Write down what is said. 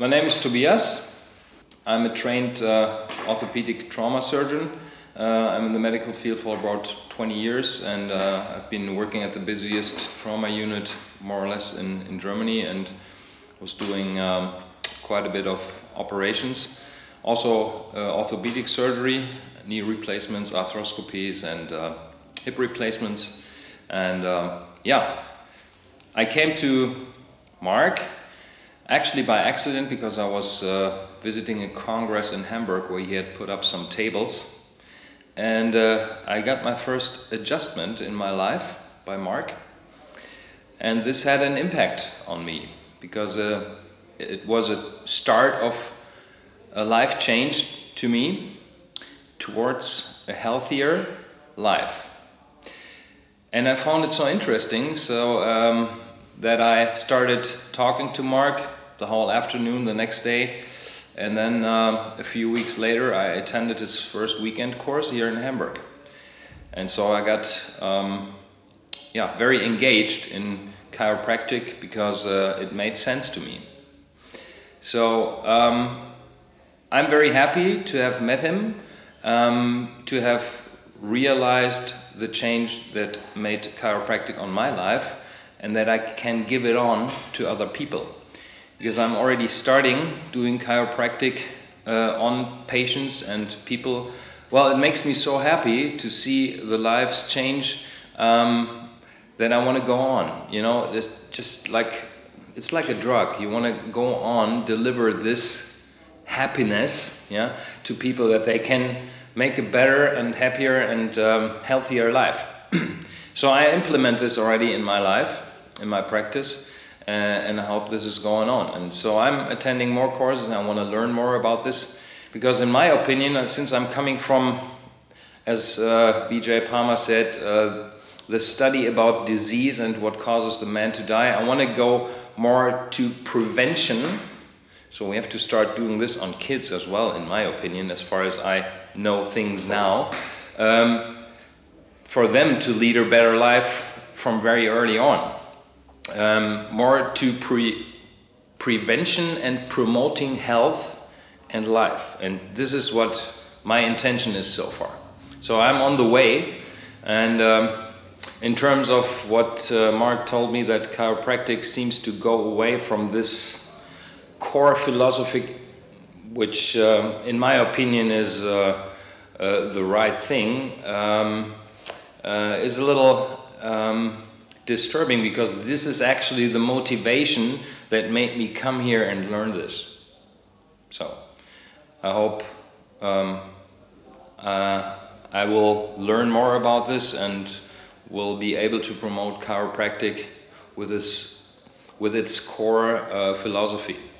My name is Tobias. I'm a trained orthopedic trauma surgeon. I'm in the medical field for about 20 years and I've been working at the busiest trauma unit more or less in Germany, and was doing quite a bit of operations. Also orthopedic surgery, knee replacements, arthroscopies and hip replacements. And yeah, I came to Mark actually by accident, because I was visiting a congress in Hamburg where he had put up some tables, and I got my first adjustment in my life by Mark, and this had an impact on me because it was a start of a life change to me towards a healthier life. And I found it so interesting, so that I started talking to Mark the whole afternoon the next day, and then a few weeks later I attended his first weekend course here in Hamburg, and so I got yeah, very engaged in chiropractic because it made sense to me. So I'm very happy to have met him, to have realized the change that made chiropractic on my life, and that I can give it on to other people, because I'm already starting doing chiropractic on patients and people. Well, it makes me so happy to see the lives change that I want to go on, you know. It's just like, it's like a drug. You want to go on, deliver this happiness, yeah, to people, that they can make a better and happier and healthier life. So I implement this already in my life, in my practice, and I hope this is going on. And so I'm attending more courses and I want to learn more about this, because in my opinion, since I'm coming from, as BJ Palmer said, the study about disease and what causes the man to die, I want to go more to prevention. So we have to start doing this on kids as well, in my opinion, as far as I know things now, for them to lead a better life from very early on. More to prevention and promoting health and life, and this is what my intention is so far. So I'm on the way, and in terms of what Mark told me, that chiropractic seems to go away from this core philosophy, which in my opinion is the right thing, is a little disturbing, because this is actually the motivation that made me come here and learn this. So I hope I will learn more about this and will be able to promote chiropractic with its core philosophy.